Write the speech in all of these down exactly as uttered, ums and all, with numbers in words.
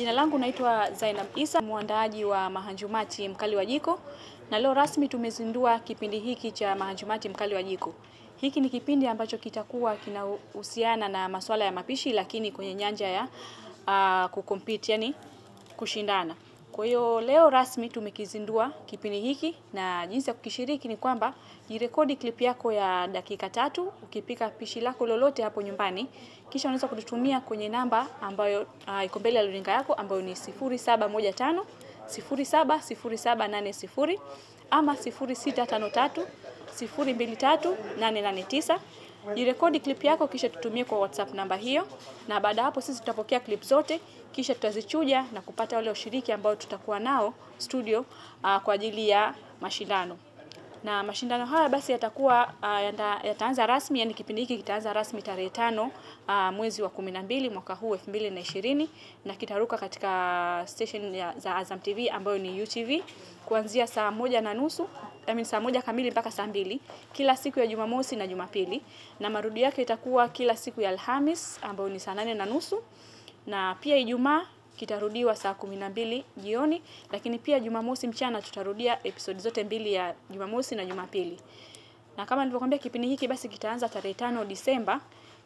Jina langu naitwa Zainab Isa, muandaaji wa Ma-Anjumati mkali wa jiko, na leo rasmi tumezindua kipindi hiki cha Ma-Anjumati mkali wa jiko. Hiki ni kipindi ambacho kitakuwa kinahusiana na masuala ya mapishi, lakini kwenye nyanja ya uh, kukompiti, yani kushindana. Kwa hiyo leo rasmi tumekizindua kipindi hiki, na jinsi ya kukishiriki ni kwamba jirekodi clip yako ya dakika tatu ukipika pishi lako lolote hapo nyumbani, kisha unaweza kututumia kwenye namba ambayo uh, iko mbele ya runinga yako, ambayo ni sifuri saba moja tano sifuri saba sifuri saba nane sifuri ama sifuri sita tano tatu sifuri mbili tatu nane nane tisa. Jirekodi clip yako kisha tutumie kwa WhatsApp namba hiyo, na baada hapo sisi tutapokea clip zote kisha tutazichuja na kupata wale washiriki ambao tutakuwa nao studio uh, kwa ajili ya mashindano. Na mashindano haya basi yatakuwa uh, yataanza rasmi, yani kipindi hiki kitaanza rasmi tarehe tano uh, mwezi wa kumi na mbili mwaka huu elfu mbili na ishirini, na kitaruka katika station ya, za Azam T V ambayo ni U T V kuanzia saa moja na nusu I mean, saa moja kamili mpaka saa mbili kila siku ya Jumamosi na Jumapili, na marudi yake itakuwa kila siku ya Alhamis ambayo ni saa nane na nusu, na pia Ijumaa kitarudiwa saa kumi na mbili jioni, lakini pia Jumamosi mchana tutarudia episode zote mbili ya Jumamosi na Jumapili. Na kama nilivyokuambia, kipindi hiki basi kitaanza tarehe tano Disemba.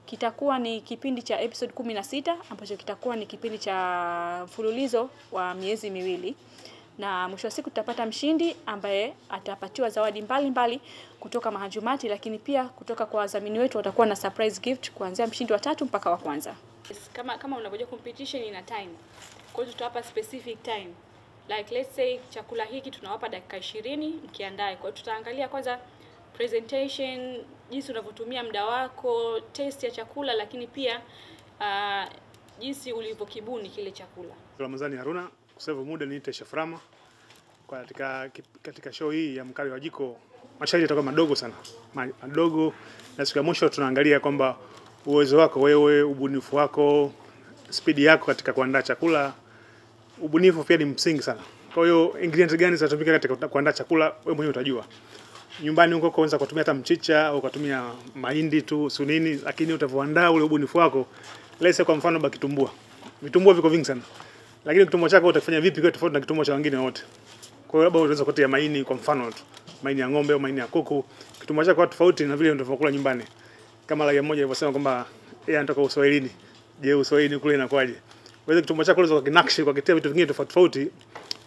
Kitakuwa ni kipindi cha episode kumi na sita ambacho kitakuwa ni kipindi cha mfululizo wa miezi miwili. Na mwisho wa siku tutapata mshindi ambaye atapatiwa zawadi mbalimbali kutoka Ma-Anjumati, lakini pia kutoka kwa wadhamini wetu watakuwa na surprise gift kuanzia mshindi wa tatu mpaka wa kwanza. Yes, kama kama unakuja competition ina time. Kwa hiyo tutawapa specific time. Like let's say chakula hiki tunawapa dakika ishirini mkiandae. Kwa hiyo tutaangalia kwanza presentation, jinsi unavyotumia muda wako, taste ya chakula, lakini pia uh, jinsi ulivyokibuni kile chakula. Ramazani Haruna, kusevu muda, niite Shaframa. Kwa katika katika show hii ya mkali wa jiko, mashairi yatakuwa madogo sana. Madogo, na siku ya mwisho tunaangalia kwamba uwezo wako wewe, ubunifu wako, speed yako katika kuandaa chakula. Ubunifu pia ni msingi sana. Kwa hiyo ingredients gani zitatumika katika kuandaa chakula wewe mwenyewe utajua. Nyumbani huko kwanza kutumia hata mchicha au kutumia mahindi tu, sunini, lakini utavoandaa ule ubunifu wako. Lese kwa mfano bakitumbua. Vitumbua viko vingi sana. Lakini kitumbua chako utakifanya vipi kwa tofauti na kitumbua cha wengine wote? Kwa hiyo labda unaweza kutia maini kwa mfano tu. Maini ya ng'ombe au maini ya kuku. Kitumbua chako tofauti na vile unavyokula nyumbani. Kama lagi mmoja alivyosema kwamba yeye anatoka Uswahilini. Je, Uswahilini kule inakwaje? Waweza kitumbua chako kwa kinakshi kwa kitia vitu vingine tofauti tofauti.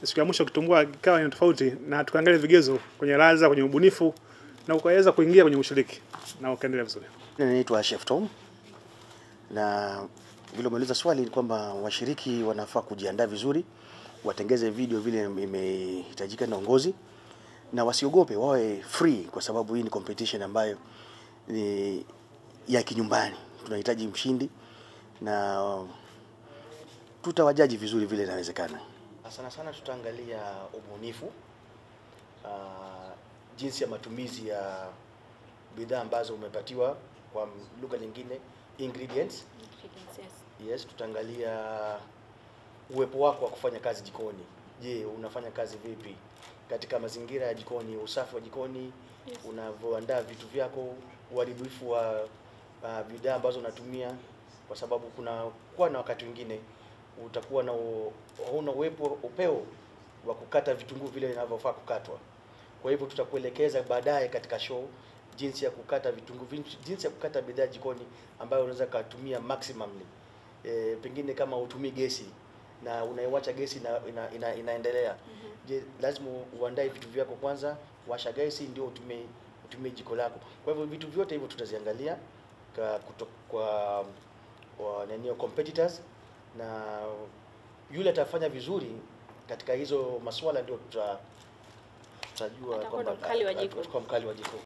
Siku ya mwisho kitumbua kikawa ni tofauti, na tukaangalia vigezo kwenye ladha, kwenye ubunifu, na ukaweza kuingia kwenye ushiriki na ukaendelea vizuri. Mimi naitwa Chef Tom. Na vile umeuliza swali ni kwamba washiriki wanafaa kujiandaa vizuri, watengeze video vile imehitajika na uongozi, na wasiogope, wawe free kwa sababu hii ni competition ambayo ni ya kinyumbani. Tunahitaji mshindi na tutawajaji vizuri vile inawezekana. Sana sana tutaangalia ubunifu, uh, jinsi ya matumizi ya bidhaa ambazo umepatiwa, kwa lugha nyingine ingredients. Ingredients, yes. Yes, tutaangalia uwepo wako wa kufanya kazi jikoni. Je, unafanya kazi vipi katika mazingira ya jikoni, usafi wa jikoni, yes, unavyoandaa vitu vyako, uharibifu wa uh, bidhaa ambazo unatumia, kwa sababu kuna kuwa na wakati mwingine utakuwa na hauna uwepo upeo wa kukata vitunguu vile vinavyofaa kukatwa. Kwa hivyo tutakuelekeza baadaye katika show jinsi ya kukata vitunguu, jinsi ya kukata bidhaa jikoni ambayo unaweza kutumia maximumly. E, pengine kama utumii gesi na unaiacha gesi na ina, ina, inaendelea. Mm-hmm. Je, lazima uandae vitu vyako kwanza, washa gesi ndio utumie utumie jiko lako. Kwa hivyo vitu vyote hivyo tutaziangalia kwa kwa wananio competitors, na yule atafanya vizuri katika hizo masuala ndio tutajua kwamba mkali wa jiko.